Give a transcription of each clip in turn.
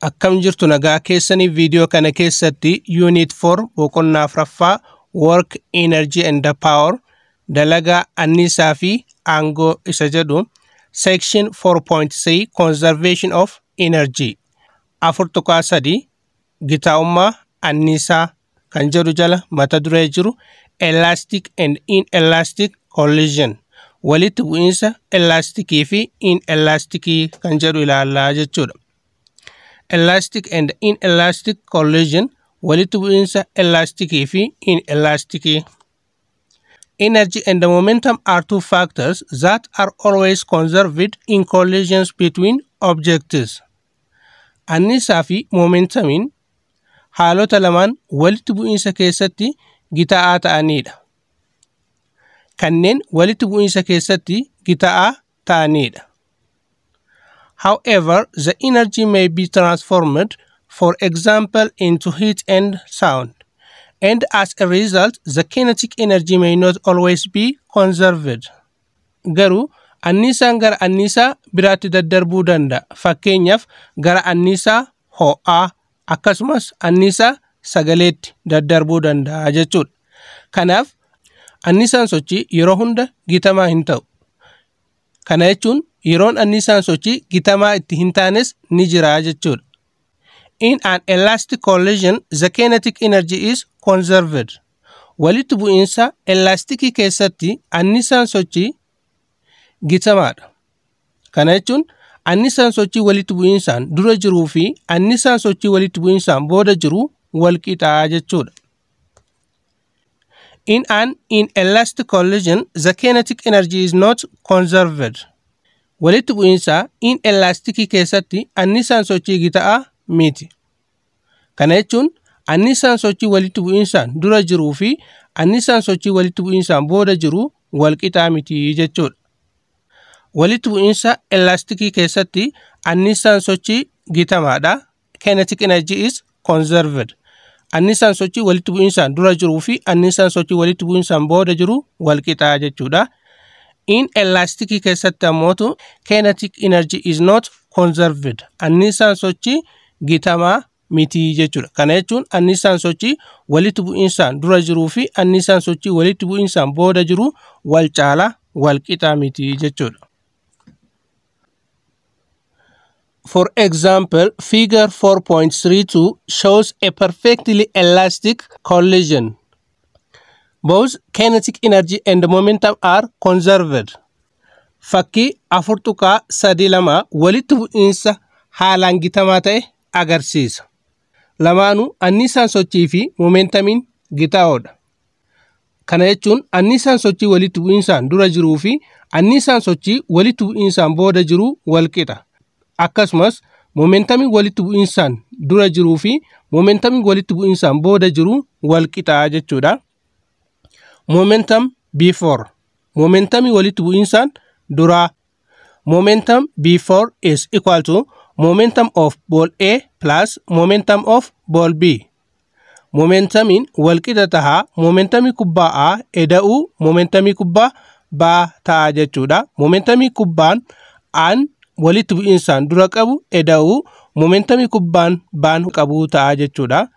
Akkam jirtu nagaa keessanii video kana keessatti unit 4 boqonnaa fraffaa work energy and the power dalaga annisaa fi aangoo isa jedhu section 4.3 conservation of energy afurtukaa sadi gitaa'ummaa annisaa kan jedhu jala mata duree jiru elastic and inelastic collision walitti bu'iinsa elastikii fi inelastikii kan jedhu ilaallaa jechuudha. Elastic and inelastic collision walitti bu'iinsa elastikii fi inelastikii. Energy and the momentum are two factors that are always conserved in collisions between objects. Annisaa fi momentamin haalota lamaan walitti bu'iinsa keessatti gitaa'aa ta'aniidha. Kanneen walitti bu'iinsa keessatti gitaa'aa ta'aniidha. However, the energy may be transformed, for example, into heat and sound, and as a result, the kinetic energy may not always be conserved. Garuu, annisaan gara annisaa biraatti daddarbuu danda'a. Fakkeenyaaf gara annisaa ho'aa akkasumas annisaa sagaleetti daddarbuu danda'a jechuudha. Kanaaf annisaan sochii yeroo hunda gitamaa hin ta'u. Kana jechuun yeroon annisaan sochii gitamaa itti hin taanes ni jira jechuudha. In an elastic collision, the kinetic energy is conserved. Walitti bu'iinsa elastikii keessatti annisaan sochii gitamaadha. Kana jechuun annisaan sochii walitti bu'iinsaan dura jiruu fi annisaan sochii walitti bu'iinsaan booda jiru wal qixaa jechuudha. In an inelastic collision, the kinetic energy is not conserved. Walitti bu'iinsa inelastikii keessatti annisaan sochii gita'aa miti. Kana jechuun annisaan sochii walitti bu'iinsaan dura jiruu fi annisaan sochii walitti bu'iinsaan booda jiru wal qixaa miti jechuudha. Walitti bu'iinsa elastikii keessatti annisaan sochii gitamaadha. Kinetic energy is conserved. Annisaan sochii walitti bu'iinsaan dura jiruu fi annisaan sochii walitti bu'iinsaan booda jiru wal qixaa jechuudha. Inelastikii keessatti ammoo kinetic energy is not conserved. Annisaan sochii gitamaa miti jechuudha. Kana jechuun annisaan sochii walitti bu'iinsaan dura jiruu fi annisaan sochii walitti bu'iinsaan booda jiru wal caalaa wal qixaa miti jechuudha. For example, figure 4.32 shows a perfectly elastic collision. Both kinetic energy and momentum are conserved. Fakkii 4.32 walitti bu'iinsa haalaan gitamaa ta'e agarsiisa. Lamaanuu annisaan sochii fi momentamiin gitaa'oodha. Kana jechuun annisaan sochii walitti bu'iinsaan dura jiruu fi annisaan sochii walitti bu'iinsaan booda jiru wal qixa. Akkasumas momentamiin walitti bu'iinsaan dura jiruu fi momentamiin walitti bu'iinsaan booda jiru wal qixaa jechuudha. Momentum before. Momentamii walitti bu'iinsaan duraa. Momentum before is equal to momentum of ball A plus momentum of ball B. Momentamiin wal qixa tahaa momentamii kubbaa A eda'uu momentamii kubbaa B tahaa jechuudha. Momentamii kubbaan an walitti bu'iinsaan dura qabu eda'uu momentamii kubbaan baan qabu ta'a jechuudha.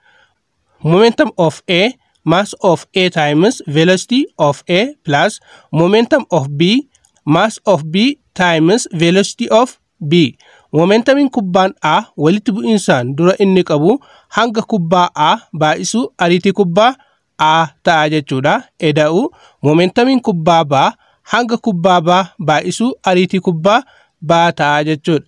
Momentum of A, mass of A times velocity of A plus momentum of B, mass of B times velocity of B. Momentamiin kubbaan A walitti bu'iinsaan dura inni qabu hanga kubbaa A baay'isu ariitii kubbaa A ta'a jechuudha. Eda'uu momentamiin kubbaa B hanga kubbaa B baay'isu ariitii kubbaa ta'a jechuudha.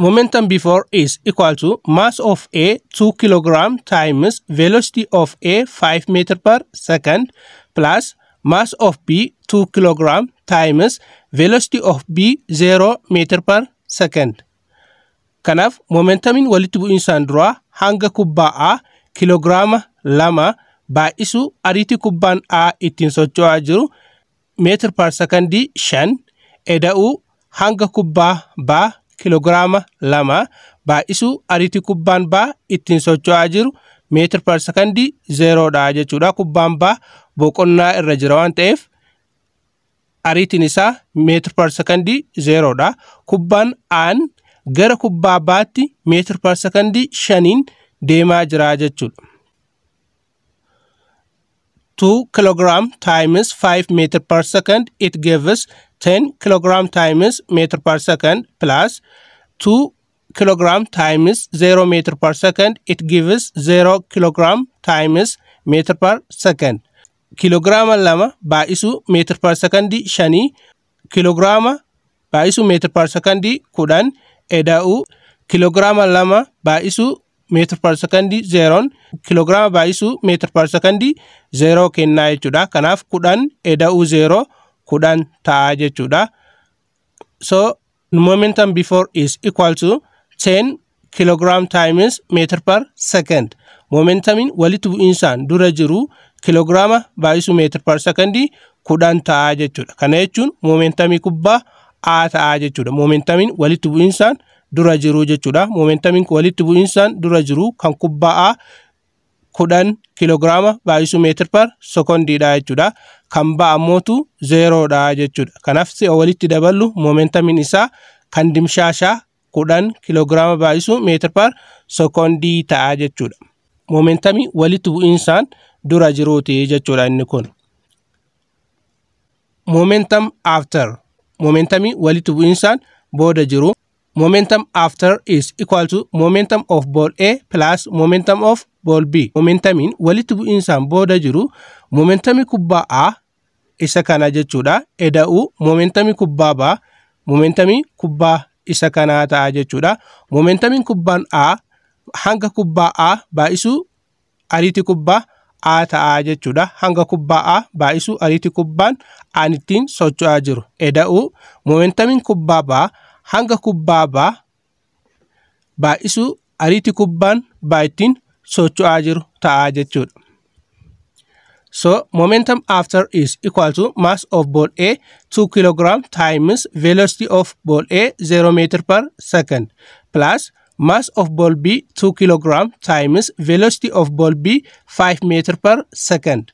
Momentum before is equal to mass of A 2 kg times velocity of A 5 m/s plus mass of B 2 kg times velocity of B 0 m/s. Kanaaf momentamiin walitti bu'iinsaan duraa hanga kubbaa A kiloogiraama 2 baay'isu ariitii kubbaan A ittiin socho'aa jiru m/s 5 eda'uu hanga kubbaa B kiloogiraama 2 baay'isu ariitii kubbaan B ittiin socho'aa jiru m/s 0 jechuudha. Kubbaan B boqonnaa irra jira waan ta'eef ariitiin isaa m/s 0. Kubbaan an gara kubbaa baatti meetir per sekondii 5 deemaa jira jechuudha. 2 kilogram times 5 meter per second, it gives 10 kilogram times meter per second plus 2 kilogram times 0 meter per second, it gives 0 kilogram times meter per second. Kilograma lama baisu meter per secondi shani, kilograma baisu meter per secondi kudan edau, kilograma lama baisu meter per secondi zeron, kilograma baisu meter per secondi zero kenna jechuudha. Kanaaf kudan edau zero kudan ta'a jechuudha. So momentum before is equal to 10 kilogram times meter per second. Momentum in walitu insan dura jiru kilograma baisu meter per secondi kudan ta'a jechuudha. Kana jechuun momentum kubba a ta'a jechuudha. Momentum in walitu insan dura jiru jechuudha. Momentumin walitti bu'u insaan dura jiru kan kubbaa kudan kilograma baisu meter per sekondi dha jechuudha. Kan ba'a mootu 0 dha jechuudha. Kanaaf si walitti daballu momentumin isa kan dimshaasha kudan kilograma baisu meter per sekondi ta'a jechuudha. Momentumi walitti bu'u insaan dura jiruuti jechuudha inni kun. Momentum after. Momentumi walitti bu'u insaan booda jiru. Momentum after is equal to momentum of ball A plus momentum of ball B. Momentum in walitti bu'u insaan booda jiru momentumi kubbaa A isa kana jechuudha. Eda'u momentumi kubbaa B momentumi kubbaa isa kana ta'a jechuudha. Momentumin kubbaan A hanga kubbaa A baisu ariitii kubbaa A ta'a jechuudha. Hanga kubbaa A baisu ariitii kubbaan anittiin socho'aa jiru. Eda'u momentumin kubbaa B hanga kubbaa baisu ariitii kubbaan baittin socho'aa jiru ta'a jechuudha. So momentum after is equal to mass of ball A 2 kilogram times velocity of ball A 0 meter per second plus mass of ball B 2 kilogram times velocity of ball B 5 meter per second.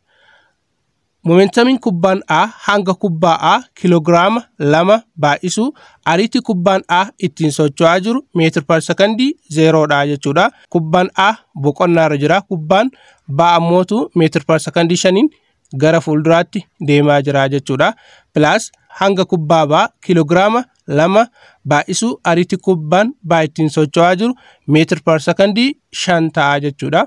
Momentumin kubbaan A hanga kubbaa A kilograma lama baisu ariitii kubbaan A ittiin socho'aa jiru meter per sekondi 0 dha jechuudha. Kubbaan A boqonnaarra jira. Kubbaan B ammoo meter per sekondi 5 gara fuulduraatti deemaa jira jechuudha. Plus hanga kubbaa B kilograma lama baisu ariitii kubbaan B ittiin socho'aa jiru meter per sekondi 5 ta'a jechuudha.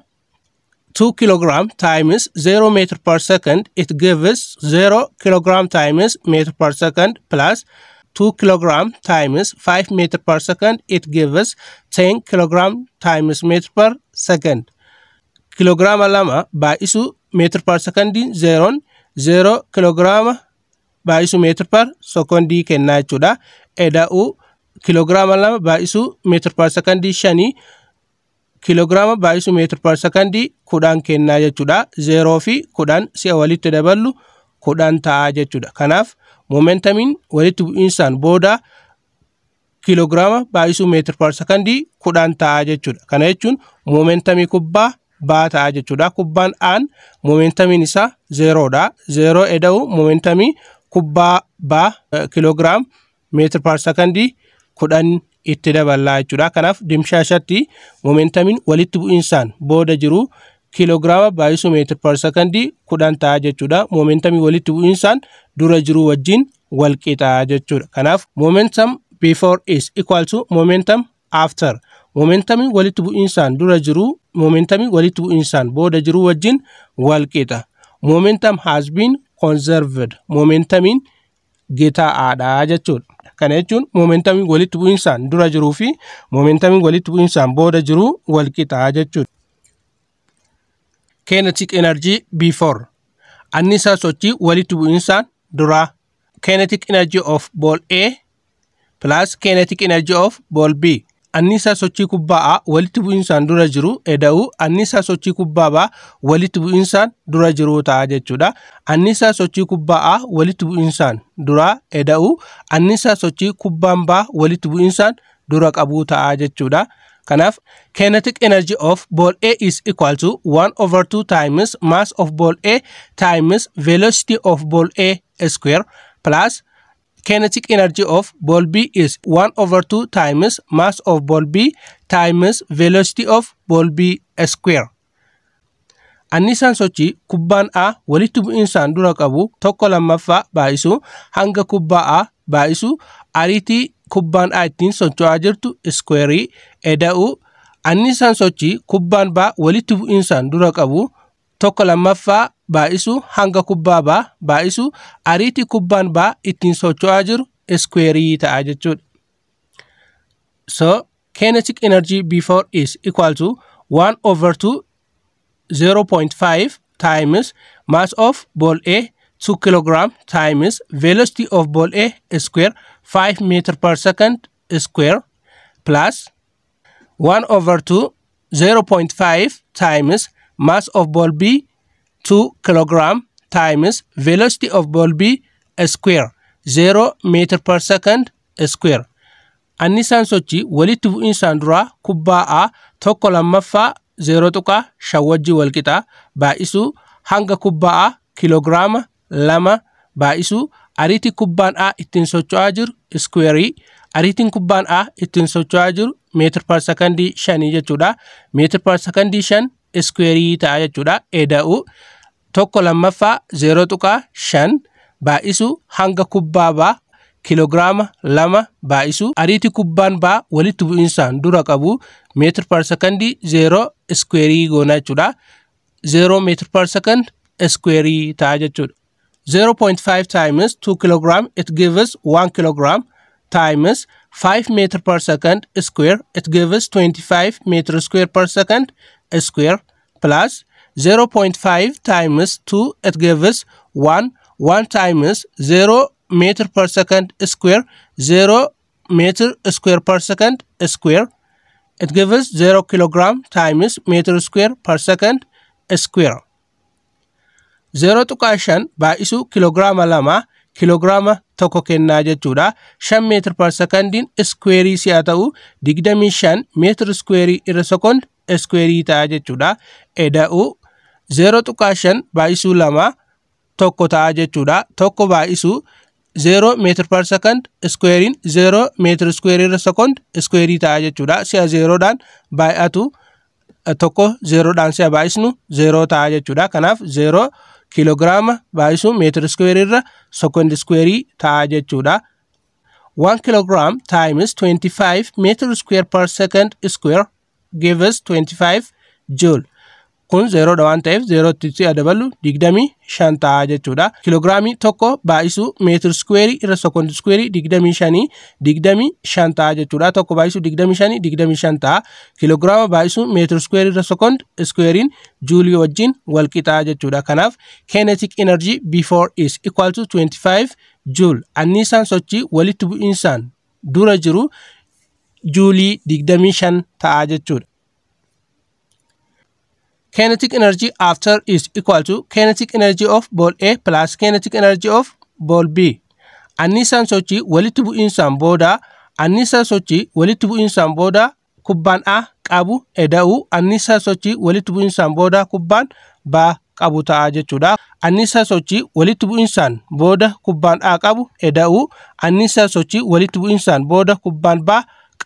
2 kilogram times 0 meter per second, it gives 0 kilogram times meter per second plus 2 kilogram times 5 meter per second, it gives 10 kilogram times meter per second. Kilograma lama baisu meter per secondi zeron, 0 kilograma baisu meter per secondi kenna jechuudha. Eda'u kilograma lama baisu meter per secondi 5 kilograma baisu meter per sekondi kudan kenna jechuudha. 0 fi kudan si walitti daballu kudan ta'a jechuudha. Kanaaf momentumin walitti bu'u insaan booda kilograma baisu meter per sekondi kudan ta'a jechuudha. Kana jechuun momentumi kubbaa ba ta'a jechuudha. Kubbaan an momentumin isa 0 dha. 0 eda'u momentumi kubbaa ba kilogram meter per sekondi kudan itti daballaa jechuudha. Kanaaf dimshaashatti momentumin walitti bu'u insaan booda jiru kilograma baisu meter per sekondi kudan ta'a jechuudha. Momentumin walitti bu'u insaan dura jiru wajjin wal qixa jechuudha. Kanaaf momentum before is equal to momentum after. Momentumin walitti bu'u insaan dura jiru momentumin walitti bu'u insaan booda jiru wajjin wal qixa. Momentum has been conserved. Momentumin gita'aadha jechuudha. Kana jechuun momentumin walitti bu'u insaan dura jiruu fi momentumin walitti bu'u insaan booda jiru wal qixa jechuudha. Kinetic energy before. Annisaa sochii walitti bu'u insaan dura. Kinetic energy of ball A plus kinetic energy of ball B. Annisaa sochii kubbaa A walitti bu'u insaan dura jiru eda'u annisaa sochii kubbaa B walitti bu'u insaan dura jiru ta'a jechuudha. Annisaa sochii kubbaa A walitti bu'u insaan dura eda'u annisaa sochii kubbaan B walitti bu'u insaan dura qabu ta'a jechuudha. Kanaaf kinetic energy of ball A is equal to 1/2 times mass of ball A times velocity of ball A square plus kinetic energy of ball B is 1/2 times mass of ball B times velocity of ball B square. Annisaan sochi kubbaan A walitti bu'insaan dura qabu tokko lammaffaa baa'isu hanga kubbaa A baa'isu ariitii kubbaan A ittiin socho'aa jirtu square eda'u. Annisaan sochi kubbaan B walitti bu'insaan dura qabu tokko lammaffaa baa'isu hanga kubbaa B baa'isu ariitii kubbaan B ittiin socho'aa jiru square ta'a jechuudha. So kinetic energy before is equal to 1/2 0.5 times mass of ball A 2 kg times velocity of ball A square 5 meter per second square plus 1/2 0.5 times mass of ball B 2 kg times velocity of ball B square 0 meter per second square. Annisaan sochi walitti bu'insaan dura kubbaa A tokko lammaffaa 0.5 shawajji walqixa baa'isu hanga kubbaa A kilograama 2 baa'isu ariitii kubbaan A ittiin socho'aa jiru square ariitiin kubbaan A ittiin socho'aa jiru meter per second 5 jechuudha. Meter per second 5 square ta'a jechuudha. Eda'u tokko lammaffaa 0.5 baa'isu hanga kubbaa B kilograama 2 baa'isu ariitii kubbaan B walitti bu'insaan dura qabu meter per second 0 square goona jechuudha. 0 meter per second square ta'a jechuudha. 0.5 times 2 kg it gives 1 kg times 5 meter per second square it gives 25 meter square per second square plus 0.5 times 2 it gives 1 times 0 meter per second square 0 meter square per second square it gives 0 kilogram times meter square per second square. 0.5 baa'isu kilograama 2 kilograama 1 kennaa jechuudha. 5 meter per secondin square si'a ta'u 25 meter square irra second square ta'a jechuudha. Eda'u 0.5 baa'isu 2 tokko ta'a jechuudha. Tokko baa'isu 0 meter per second square in 0 meter square in a second square ta'a jechuudha. Si'a 0dhaan baay'atu tokko 0dhaan si'a baay'isnu 0 ta'a jechuudha. Kanaaf 0 kilograama baa'isu meter square in a second square ta'a jechuudha. 1 kilogram times 25 meter square per second square gives 25 joule. Kun 0.1 ta'eef 0.3 dabalu 25 ta'a jechuudha. Kilograami tokko baa'isu meter square irra second square 25 ta'a jechuudha. Tokko baa'isu 25 ta'a. Kilograama baa'isu meter square irra second square in joule wajjin walqixa jechuudha. Kanaaf kinetic energy before is equal to 25 joule. Annisaan sochi walitti bu'insaan dura jiru joule 25 ta'a jechuudha. Kinetic energy after is equal to kinetic energy of ball A plus kinetic energy of ball B. Annisaan sochi walitti bu'insaan booda kubbaan A qabu eda'u annisaan sochi walitti bu'insaan booda kubbaan B qabu ta'a jechuudha. Annisaan sochi walitti bu'insaan booda kubbaan A qabu eda'u annisaan sochi walitti bu'insaan booda kubbaan B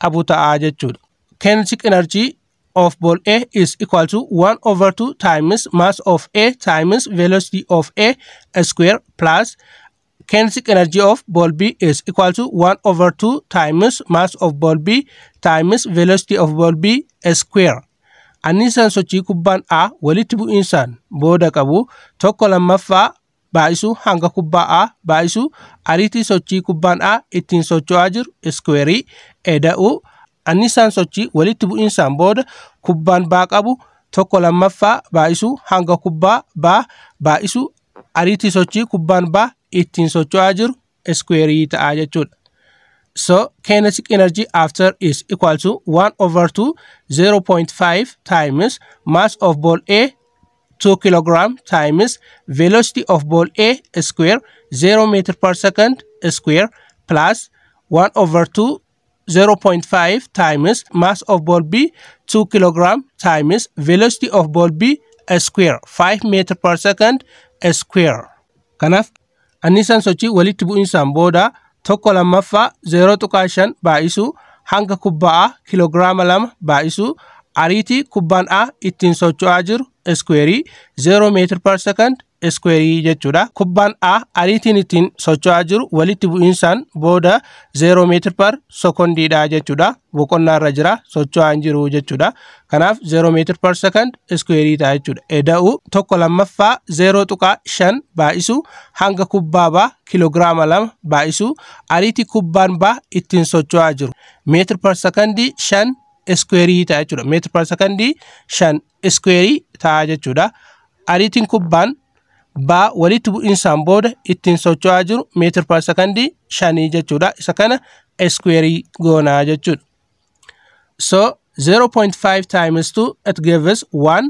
qabu ta'a jechuudha. Kinetic energy of ball A is equal to 1/2 times mass of A times velocity of A square plus kinetic energy of ball B is equal to 1/2 times mass of ball B times velocity of ball B square. Annisaan sochi kubbaan A walitti bu'insaan booda qabu tokko lammaffaa baa'isu hanga kubbaa A baa'isu ariitii sochi kubbaan A ittiin socho'aa jiru square eda'u. Annisaan sochi walitti bu'insaan booda kubbaan B qabu tokko lammaffaa baa'isu hanga kubbaa B baa'isu ariitii sochi kubbaan B ittiin socho'aa jiru square ta'a jechuudha. So kinetic energy after is equal to 1/2 0.5 times mass of ball A 2 kg times velocity of ball A square 0 meter per second square plus 1/2 0.5 times mass of ball B 2 kg times velocity of ball B square 5 meter per second square. Kanaaf annisaan sochi walitti bu'insaan booda Tokko lammaffa 0.5 baa'isu hanga kubbaa kilograama 2 baa'isu ariiti kubbaan a ittiin socho'aa jiru square 0 m/s square jechuudha. Kubbaan a ariitiin ittiin socho'aa jiru walitti bu'insaan booda 0 m/s jechuudha. Boqonnaa irra jira socho'aan jiru jechuudha. Kanaaf 0 m/s square ta'a jechuudha. Eda'u tokko lammaffaa 0.5 baa'isu hanga kubbaa ba kilograama 2 baa'isu ariitii kubbaan ba ittiin socho'aa jiru m/s 5 square ta'a jechuudha. m/s 5 square ta'a jechuudha. Ariitiin kubbaan ba walitti bu'insaan booda ittiin socho'aa jiru m/s 5 jechuudha. Isa kana square goonaa jechuudha. So 0.5 times 2 it gives 1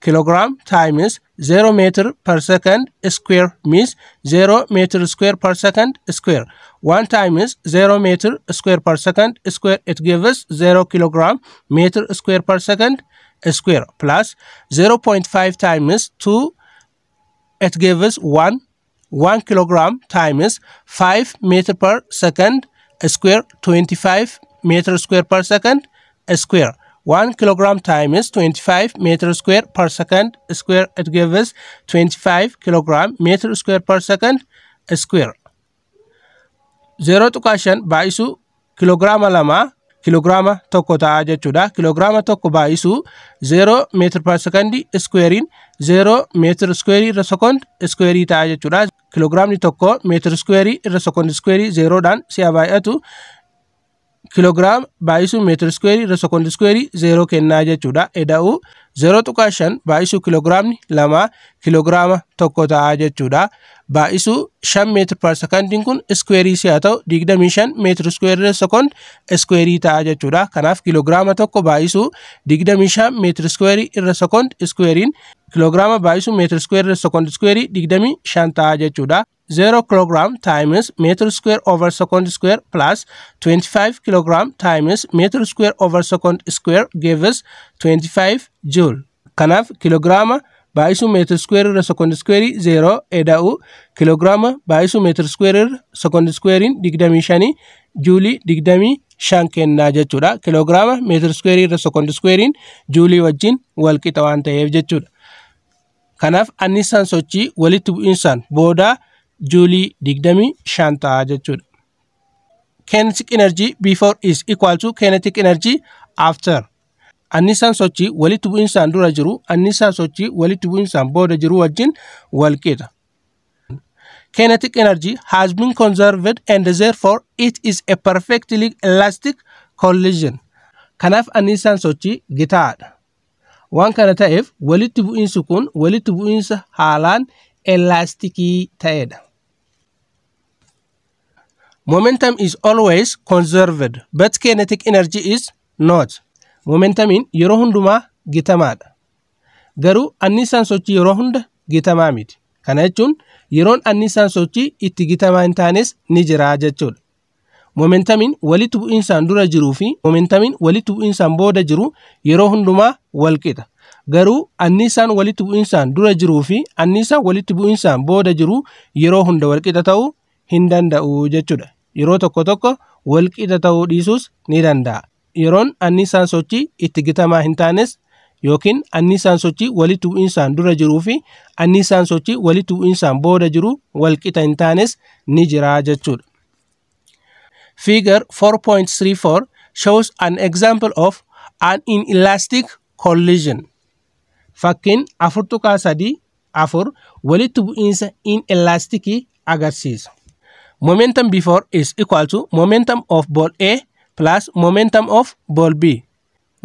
kilogram times 0 m/s square means 0 m/s square. 1 times 0 m/s square it gives 0 kilogram m/s square plus 0.5 times 2 it gives 1 kilogram times 5 m/s square 25 m/s square. 1 kilogram times 25 m/s square it gives 25 kilogram m/s square. 0.5 baisu kilograma lama kilograma tokko ta'a jechuudha. Kilograma tokko baa'isu 0 m/s square 0 m/s square ta'a jechuudha. Kilogramni tokko m/s square 0 dhaan si baay'atu kilogram baa'isu m/s square 0 kennaa jechuudha. Eda'u 0.5 baa'isu kilogramni 2 kilograma tokko ta'a jechuudha. Baa'isu 5 m/s kun square si haa ta'u 25 m/s square ta'a jechuudha. Kanaaf kilograma tokko baa'isu 25 m/s square kilograma baa'isu m/s square 25 ta'a jechuudha. 0 kilogram times m/s square plus 25 kilogram times m/s square gives 25 joule. Kanaaf kilograma baa'isu m/s square 0 eda'u kilograma baa'isu m/s square 25 joule 25 kennaa jechuudha. Kilograma m/s square joule wajjin wal qixa waan ta'eef jechuudha. Kanaaf annisaan sochii walitti bu'insaan booda joule 25 ta'a jechuudha. Kinetic energy before is equal to kinetic energy after. Annisaan sochii walitti bu'insaan dura jiru annisaan sochii walitti bu'insaan booda jiru wajjin wal qixa. Kinetic energy has been conserved and therefore it is a perfectly elastic collision. Kanaaf annisaan sochii gitaadha. Waan kana ta'eef walitti bu'insi kun walitti bu'insa haalaan elastikii ta'edha. Momentum is always conserved but kinetic energy is not. Momentumin yeroo hundumaa gitamaadha. Garuu annisaan sochii yeroo hunda gitamaa miti. Kana jechuun yeroon annisaan sochii itti gitamaa hin taanes ni jira jechuudha. Momentumin walitti bu'insaan dura jiruu fi momentumin walitti bu'insaan booda jiru yeroo hundumaa wal qixa. Garuu annisaan walitti bu'insaan dura jiruu fi annisaan walitti bu'insaan booda jiru yeroo hunda wal qixa ta'uu hin danda'u jechuudha. Yeroo tokko tokko wal qixa ta'uu dhiisuus ni danda'a. Yeroon annisaan sochii itti gitamaa hin taanes yookiin annisaan sochii walitti bu'insaan dura jiruu fi annisaan sochii walitti bu'insaan booda jiru wal qixa hin taanes ni jira jechuudha. Figure 4.34 shows an example of an inelastic collision. Fakkiin 4.34 walitti bu'iinsa inelasticii agarsiisa. Momentum before is equal to momentum of ball A plus momentum of ball B.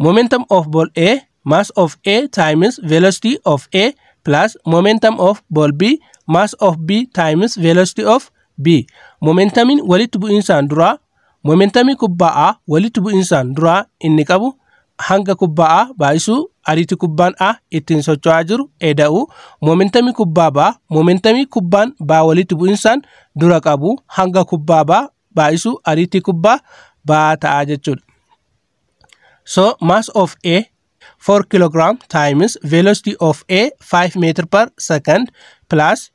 Momentum of ball A, mass of A times velocity of A plus momentum of ball B, mass of B times velocity of B. Momentumin walitti bu'insaan dura momentumii kubbaa walitti bu'insaan dura inni qabu hanga kubbaa baa'isu ariitii kubbaan a ittiin socho'aa jiru eda'u momentumii kubbaa ba momentumii kubbaan ba walitti bu'insaan dura qabu hanga kubbaa ba baa'isu ariitii kubbaa ba ta'a jechuudha. So mass of A 4 kilogram times velocity of A 5 m/s plus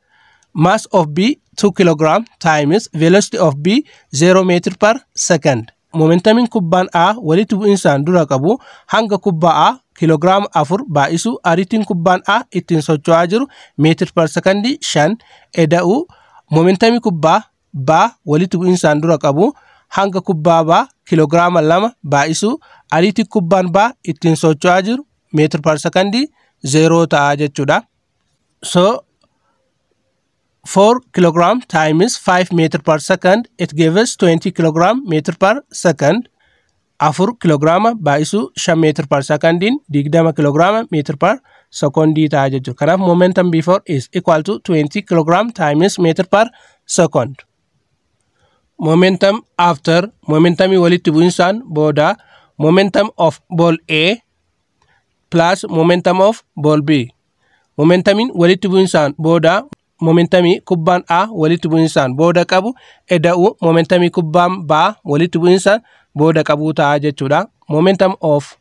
mass of B 2 kg times velocity of B 0 meter per second. Momentamin kubban a walitubu insan durakabu hanga kubba a kilogram afur baisu aritin kubban a itin sochoa jiru meter per second shan eda'u momentami kubba ba walitubu insan durakabu hanga kubba ba kilogram lama baisu ariti kubban ba itin sochoa jiru meter per second 0 ta'aja chuda. So 4 kilogram times 5 meter per second, it gives us 20 kilogram meter per second. Afur kilograma baisu 5 meter per second in digdama kilograma meter per second taajju. Kanaaf momentum before is equal to 20 kilogram times meter per second. Momentum after, momentami walitti buinsan boda momentum of ball A plus momentum of ball B. Momentamin walitti buinsan boda momentami kubban a walitubu insan boda kabu eda'u momentami kubban ba walitubu insan boda kabu ta'aja chuda. Momentum of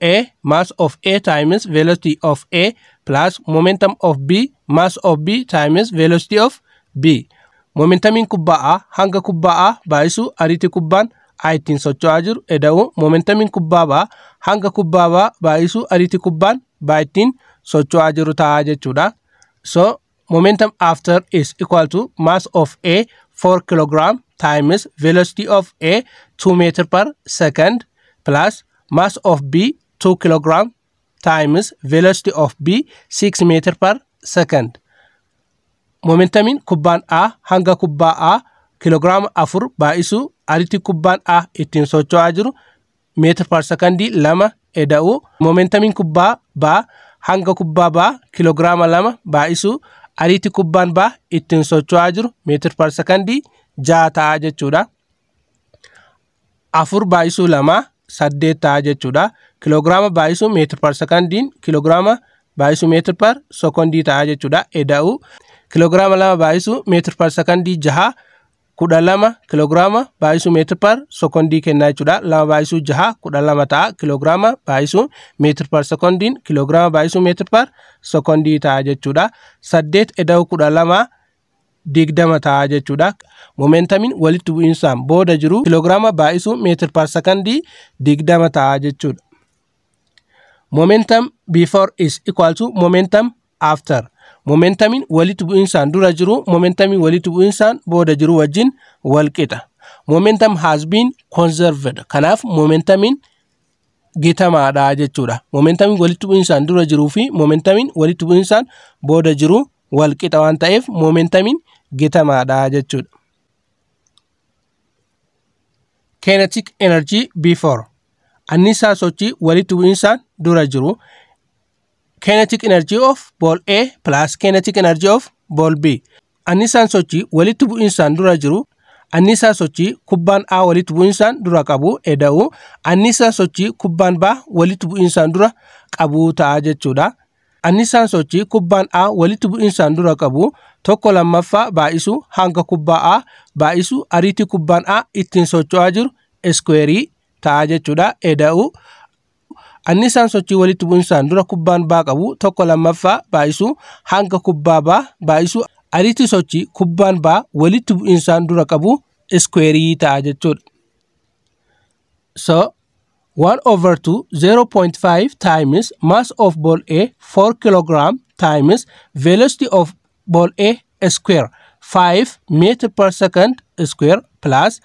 A, mass of A times velocity of A plus momentum of B, mass of B times velocity of B. Momentamin kubba a hanga kubba a baisu ariti kubban aitin socho ajur eda'u momentamin kubba ba hanga kubba ba baisu ariti kubban baitin socho ajuru ta'aja chuda. So momentum after is equal to mass of A 4 kg times velocity of A 2 meter per second plus mass of B 2 kg times velocity of B 6 meter per second. Momentamin kubban a hanga kubba a kilogram afur baisu ariti kubban a itin socho ajru meter per second lama eda'u momentamin kubba ba hanga kubba ba kilogram lama baisu ariti kubban ba itin sochoa jiru meter per second jaataa jechuudha. Afur baisu lama saddeetaa jechuudha. Kilograama baisu meter per second, kilograama baisu meter per second taa jechuudha. Eda'u kilograama lama baisu meter per second jaha kudha lama kilograama baisu meter per second kennaa jechuudha. Lama baisu jaha kudha lama ta'a kilograama baisu meter per second, kilograama baisu meter per second ta'a jechuudha. Saddeet eda'u kudha lama digdama ta'a jechuudha. Momentamin walitti bu'insaan booda jiru kilograama baisu meter per second digdama ta'a jechuudha. Momentum before is equal to momentum after. Momentamin walitti bu'insaan dura jiru momentamin walitti bu'insaan booda jiru wajjin wal qixa. Momentum has been conserved. Kanaaf momentamin gitamaadha jechuudha. Momentamin walitti bu'insaan dura jiruu fi momentamin walitti bu'insaan booda jiru wal qixa waan ta'eef momentamin gitamaadha jechuudha. Kinetic energy before. Annisaa sochii walitti bu'insaan dura jiru. Kinetic energy of ball A plus kinetic energy of ball B. Annisan sochi walitti bu'insan dura jiru. Annisan sochi kubban A walitti bu'insan dura qabu eda'u annisan sochi kubban ba walitti bu'insan dura qabu ta'a jechuudha. Annisan sochi kubban A walitti bu'insan dura qabu tokko lammaffa baisu hanga kubba A baisu ariti kubban A ittin socho'a jiru square ta'a jechuudha. Eda'u annisan sochi walitti bu'insaan dura kubban ba qabu tokko lammaffaa baisu hanga kubba ba baisu ariti sochi kubban ba walitti bu'insaan dura qabu square ta'a jechuudha. So 1/2 0.5 times mass of ball A 4 kg times velocity of ball A square 5 meter per second square plus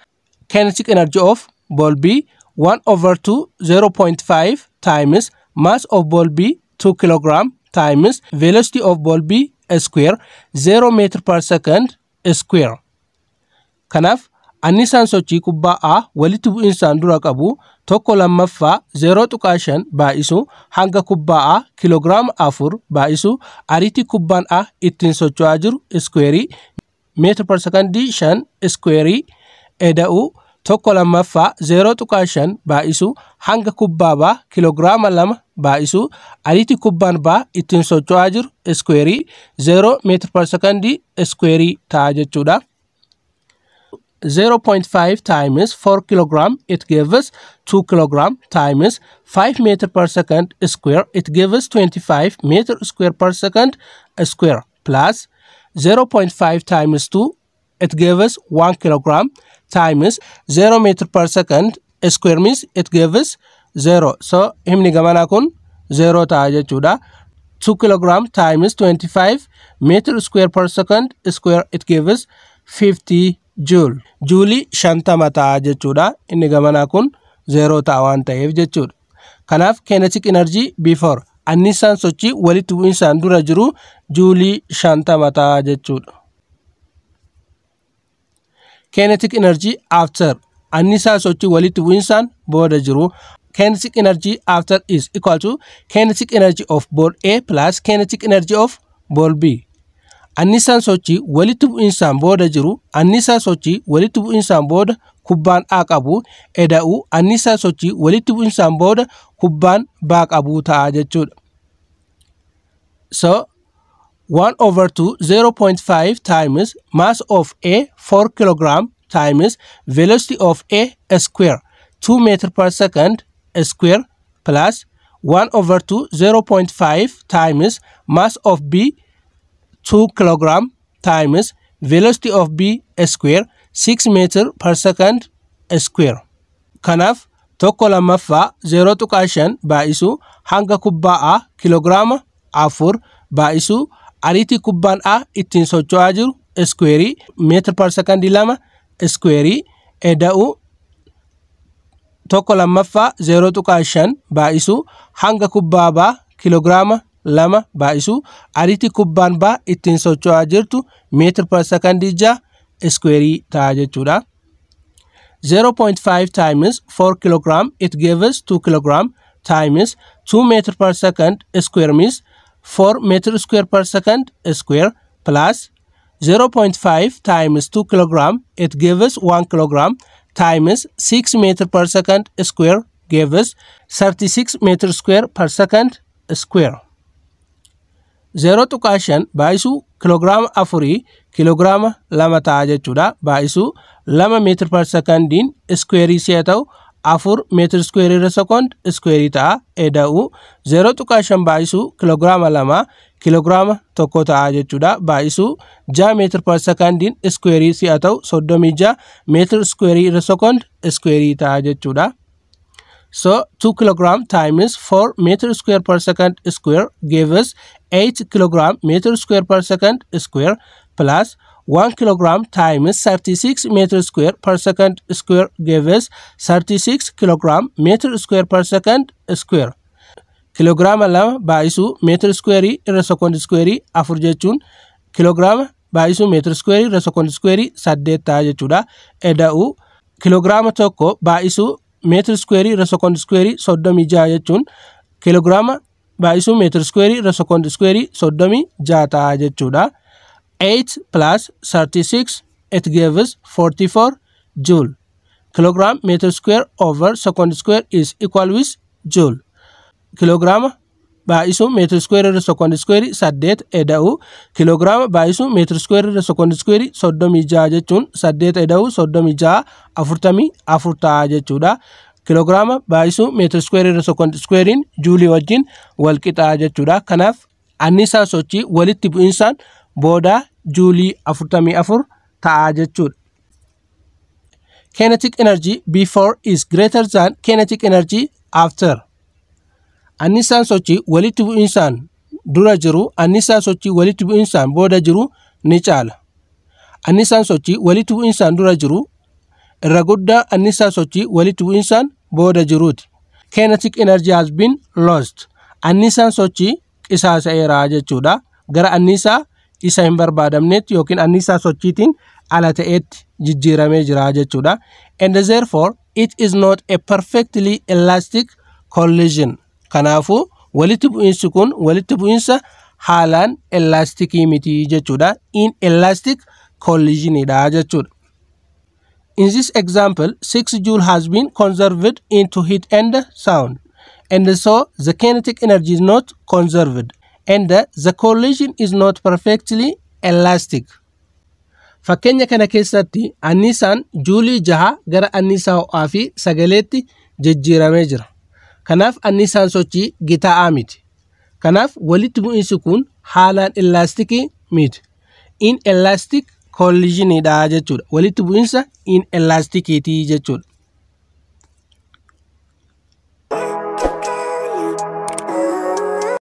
kinetic energy of ball B 1/2 0.5 times mass of ball B 2 kg times velocity of ball B square 0 meter per second square. Kanaaf annisan sochii kubba A walitti bu'insaan dura qabu tokko lammaffa 0.5 baisu hanga kubba A kilogram afur baisu ariti kubban A ittin socho'a jiru square meter per second shan square eda'u tokko lammaffa 0.5 baisu hanga kubba ba kilograama lama baisu ariti kubban ba ittin socho'a jiru square 0 meter per second square ta'a jechuudha. 0.5 times 4 kg, it gives us 2 kg times 5 meter per second square, it gives us 25 meter square per second square plus 0.5 times 2, it gave us 1 kilogram, times 0 meter per second square means it gave us 0. So himni gamana kun 0 ta jechuudha. 2 kilogram times 25 meter square per second square, it gave us 50 joule. Jouli shantama ta jechuudha. Inni gamana kun 0 ta waan ta'eef jechuudha. Kanaaf kinetic energy before annisan sochi walitti bu'insaan dura jiru jouli shantama ta jechuudha. Kinetic energy after annisan sochi walitti bu'insaan booda jiru. Kinetic energy after is equal to kinetic energy of ball A plus kinetic energy of ball B. Annisan sochi walitti bu'insaan booda jiru. Annisan sochi walitti bu'insaan booda kubbaan A qabu eda'u annisan sochi walitti bu'insaan booda kubbaan B qabu ta'a jechuudha. So 1 over 2 0.5 times mass of A 4 kilogram times velocity of A square 2 meter per second square plus 1 over 2 0.5 times mass of B 2 kilogram times velocity of B square 6 meter per second square. Kanaaf tokko lammaffaa 0 tuqaa 5 baa'isu hanga kubbaa kilograama 4 baa'isu ariiti kubbaan A ittiin socho'aa jiru square meter per second lama square eda'u tokko lammaffaa 0.5 baa'isu hanga kubbaa B kilograama 2 baa'isu ariiti kubbaan B ittiin socho'aa jirtu meter per second ja square ta'a jechuudha. 0.5 times 4 kilogram it gave us 2 kilogram times 2 meter per second square means 4 meter square per second square plus 0.5 times 2 kilogram it gave us 1 kilogram times 6 meter per second square gave us 36 meter square per second square. 0 to kashan baisu kilogram afuri kilogram lama taja chuda baisu lama meter per second in square siatau afur meter square per second square ta edau 0 to kashan baisu kilogram lama kilogram tokko taja chuda baisu ja meter per second in square siatau sodomija meter square per second square taja chuda. So 2 kilogram times 4 meter square per second square gave us 8 kilogram meter square per second square plus 1 kilogram times 36 meter square per second square gave us 36 kilogram meter square per second square. Kilogram lama baisu meter square per second square afur jechun kilogram baisu meter square per second square saddeeta jechuudha. Eda'u kilogram tokko baisu meter square per second square soddomi ja'a jechun kilogram baisu meter square per second square soddomi ja'a ta'a jechuudha. 8 plus 36 it gave us 44 joule. Kilogram meter square over second square is equal with joule. Kilogram baisu meter square per second square saddeet eda'u kilogram baisu meter square per second square soddomi ja'a jechun saddeet eda'u soddomi ja'a afurtami afur ta'a jechuudha. Kilogram baisu meter square per second square in joule wajjin wal qixa jechuudha. Kanaaf annisan sochii walitti bu'insaan booda joule 44 ta'a jechuudha. Kinetic energy before is greater than kinetic energy after. Annisan sochii walitti bu'insaan dura jiru annisan sochii walitti bu'insaan booda jiru ni caala. Annisan sochii walitti bu'insaan dura jiru irra guddaa annisan sochii walitti bu'insaan booda jiruuti. Kinetic energy has been lost. Annisan sochii qisaasa'eera jechuudha. Gara annisaa isa hin barbaadamnetti yookiin annisaa sochiitiin ala ta'etti jijjiiramee jira jechuudha. And therefore it is not a perfectly elastic collision. Kanaafu walitti bu'insi kun walitti bu'insa haalaan elastikii miti jechuudha. In elastic collisionidha jechuudha. In this example 6 joule has been conserved into heat and sound, and so the kinetic energy is not conserved, and the collision is not perfectly elastic. Fakkeenya kana keessatti annisaan joule jaha gara annisaa ho'aa fi sagaleetti jijjiiramee jira. Kanaaf annisaan sochii gitaa'aa miti. Kanaaf walitti bu'insi kun haalaan elastikii miti. inelastic collision dha jechuudha. Walitti bu'iinsa inelasticity jechuudha.